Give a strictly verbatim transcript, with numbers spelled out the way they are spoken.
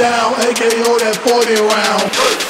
down, A K O that forty round.